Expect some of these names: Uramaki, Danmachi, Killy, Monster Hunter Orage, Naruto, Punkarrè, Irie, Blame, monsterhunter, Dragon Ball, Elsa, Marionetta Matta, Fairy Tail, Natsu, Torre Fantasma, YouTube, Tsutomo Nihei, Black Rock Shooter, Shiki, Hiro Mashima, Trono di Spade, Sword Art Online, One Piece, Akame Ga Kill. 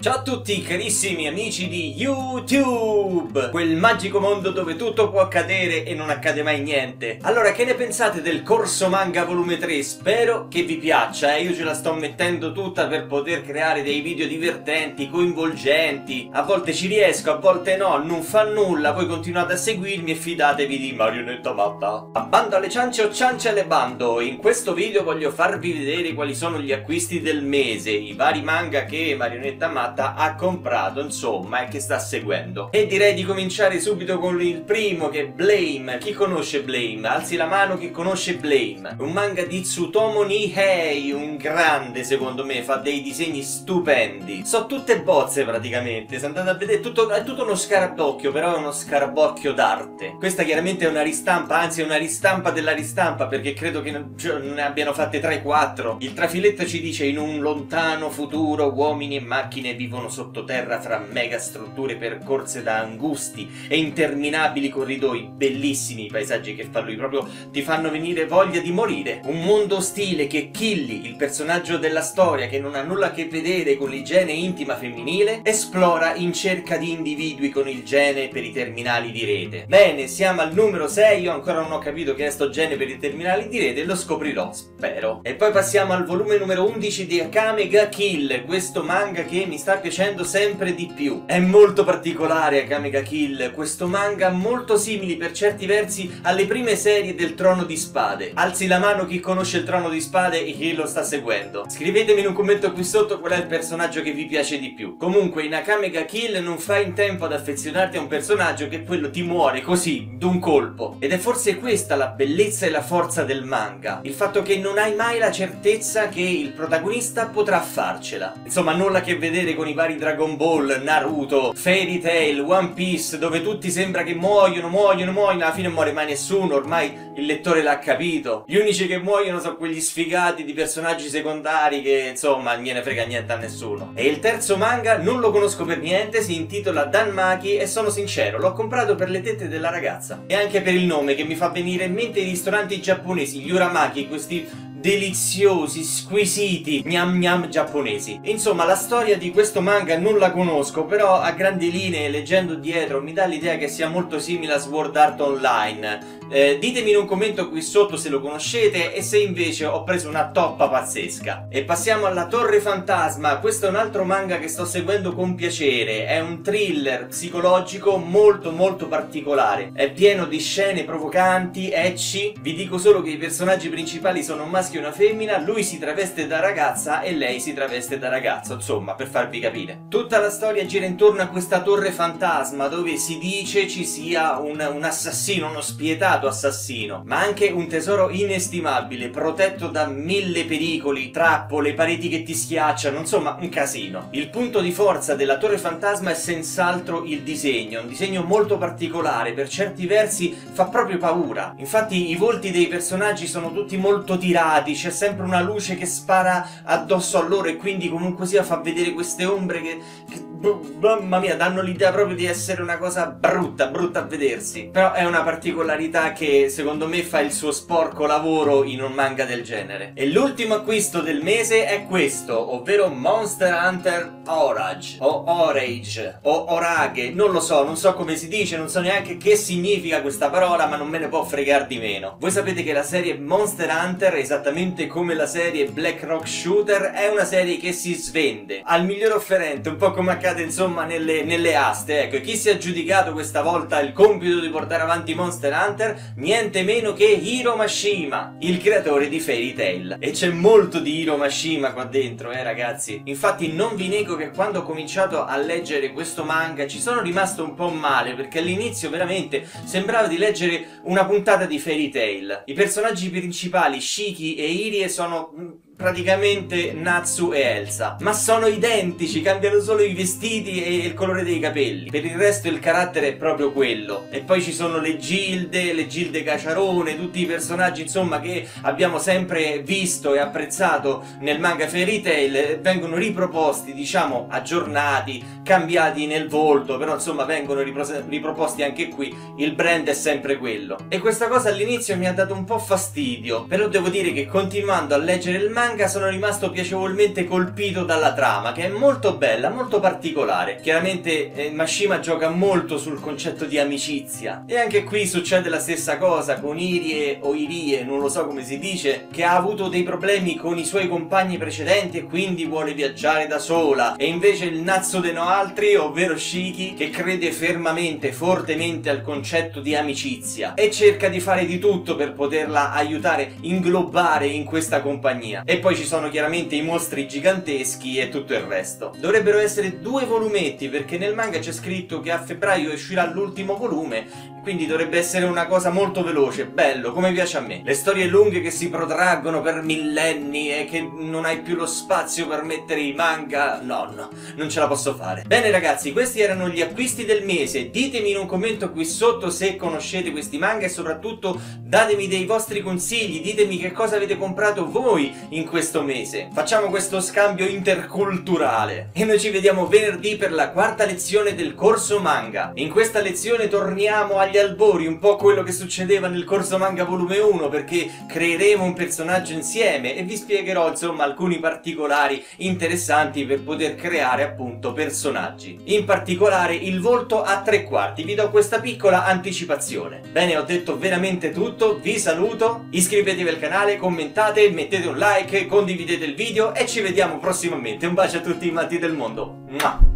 Ciao a tutti carissimi amici di YouTube, quel magico mondo dove tutto può accadere e non accade mai niente. Allora, che ne pensate del corso manga volume 3? Spero che vi piaccia, io ce la sto mettendo tutta per poter creare dei video divertenti, coinvolgenti. A volte ci riesco, a volte no, non fa nulla. Voi continuate a seguirmi e fidatevi di Marionetta Matta. A bando alle ciance o ciance alle bando, in questo video voglio farvi vedere quali sono gli acquisti del mese, i vari manga che Marionetta Matta ha comprato, insomma, e che sta seguendo. E direi di cominciare subito con il primo, che è Blame. Chi conosce Blame? Alzi la mano chi conosce Blame. Un manga di Tsutomo Nihei, un grande secondo me, fa dei disegni stupendi. Sono tutte bozze praticamente, se andate a vedere è tutto uno scarabocchio, però è uno scarabocchio d'arte. Questa chiaramente è una ristampa, anzi è una ristampa della ristampa, perché credo che ne abbiano fatte 3-4. Il trafiletto ci dice: in un lontano futuro uomini e macchine vivono sottoterra fra megastrutture percorse da angusti e interminabili corridoi. Bellissimi i paesaggi che fa lui, proprio ti fanno venire voglia di morire. Un mondo ostile che Killy, il personaggio della storia che non ha nulla a che vedere con l'igiene intima femminile, esplora in cerca di individui con il gene per i terminali di rete. Bene, siamo al numero 6, io ancora non ho capito che è sto gene per i terminali di rete, lo scoprirò, spero. E poi passiamo al volume numero 11 di Akame Ga Kill, questo manga che mi sta piacendo sempre di più. È molto particolare Akame Ga Kill, questo manga molto simili per certi versi alle prime serie del Trono di Spade. Alzi la mano chi conosce il Trono di Spade e chi lo sta seguendo. Scrivetemi in un commento qui sotto qual è il personaggio che vi piace di più. Comunque in Akame Ga Kill non fai in tempo ad affezionarti a un personaggio che quello ti muore così, d'un colpo. Ed è forse questa la bellezza e la forza del manga, il fatto che non hai mai la certezza che il protagonista potrà farcela. Insomma, nulla che vedere con i vari Dragon Ball, Naruto, Fairy Tail, One Piece, dove tutti sembra che muoiono, alla fine non muore mai nessuno, ormai il lettore l'ha capito. Gli unici che muoiono sono quegli sfigati di personaggi secondari che, insomma, gliene frega niente a nessuno. E il terzo manga non lo conosco per niente, si intitola Danmachi e sono sincero, l'ho comprato per le tette della ragazza e anche per il nome che mi fa venire in mente i ristoranti giapponesi, gli Uramaki, questi deliziosi, squisiti gnam gnam giapponesi. Insomma, la storia di questo manga non la conosco, però a grandi linee, leggendo dietro, mi dà l'idea che sia molto simile a Sword Art Online. Ditemi in un commento qui sotto se lo conoscete e se invece ho preso una toppa pazzesca. E passiamo alla Torre Fantasma. Questo è un altro manga che sto seguendo con piacere. È un thriller psicologico molto molto particolare. È pieno di scene provocanti, ecchi. Vi dico solo che i personaggi principali sono un maschio e una femmina. Lui si traveste da ragazza e lei si traveste da ragazzo, insomma, per farvi capire. Tutta la storia gira intorno a questa Torre Fantasma, dove si dice ci sia un assassino, uno spietato assassino, ma anche un tesoro inestimabile protetto da mille pericoli, trappole, pareti che ti schiacciano, insomma un casino. Il punto di forza della Torre Fantasma è senz'altro il disegno, un disegno molto particolare, per certi versi fa proprio paura. Infatti i volti dei personaggi sono tutti molto tirati, c'è sempre una luce che spara addosso a loro e quindi comunque sia fa vedere queste ombre che mamma mia, danno l'idea proprio di essere una cosa brutta, brutta a vedersi. Però è una particolarità che secondo me fa il suo sporco lavoro in un manga del genere. E l'ultimo acquisto del mese è questo, ovvero Monster Hunter Orage, non lo so, non so come si dice, non so neanche che significa questa parola, ma non me ne può fregare di meno. Voi sapete che la serie Monster Hunter, esattamente come la serie Black Rock Shooter, è una serie che si svende al miglior offerente, un po' come accade insomma nelle aste, ecco. E chi si è aggiudicato questa volta il compito di portare avanti Monster Hunter? Niente meno che Hiro Mashima, il creatore di Fairy Tail. E c'è molto di Hiro Mashima qua dentro, ragazzi. Infatti non vi nego che quando ho cominciato a leggere questo manga ci sono rimasto un po' male, perché all'inizio veramente sembrava di leggere una puntata di Fairy Tail. I personaggi principali Shiki e Irie sono praticamente Natsu e Elsa, ma sono identici, cambiano solo i vestiti e il colore dei capelli, per il resto il carattere è proprio quello. E poi ci sono le gilde Caciarone, tutti i personaggi insomma che abbiamo sempre visto e apprezzato nel manga Fairy Tail, vengono riproposti, diciamo aggiornati, cambiati nel volto, però insomma vengono riproposti anche qui, il brand è sempre quello. E questa cosa all'inizio mi ha dato un po' fastidio, però devo dire che continuando a leggere il manga manga sono rimasto piacevolmente colpito dalla trama, che è molto bella, molto particolare. Chiaramente Mashima gioca molto sul concetto di amicizia, e anche qui succede la stessa cosa con Irie o Irie, non lo so come si dice, che ha avuto dei problemi con i suoi compagni precedenti e quindi vuole viaggiare da sola, e invece il Natsu de no altri, ovvero Shiki, che crede fermamente, fortemente al concetto di amicizia e cerca di fare di tutto per poterla aiutare, inglobare in questa compagnia. E poi ci sono chiaramente i mostri giganteschi e tutto il resto. Dovrebbero essere 2 volumetti, perché nel manga c'è scritto che a febbraio uscirà l'ultimo volume, quindi dovrebbe essere una cosa molto veloce, bello, come piace a me. Le storie lunghe che si protraggono per millenni e che non hai più lo spazio per mettere i manga, no, non ce la posso fare. Bene ragazzi, questi erano gli acquisti del mese. Ditemi in un commento qui sotto se conoscete questi manga e soprattutto datemi dei vostri consigli, ditemi che cosa avete comprato voi in questo mese. Facciamo questo scambio interculturale. E noi ci vediamo venerdì per la 4ª lezione del corso manga. In questa lezione torniamo agli albori, un po' quello che succedeva nel corso manga volume 1, perché creeremo un personaggio insieme e vi spiegherò insomma alcuni particolari interessanti per poter creare appunto personaggi, in particolare il volto a 3/4. Vi do questa piccola anticipazione. Bene, ho detto veramente tutto, vi saluto, iscrivetevi al canale, commentate, mettete un like, condividete il video e ci vediamo prossimamente. Un bacio a tutti i matti del mondo. Mua.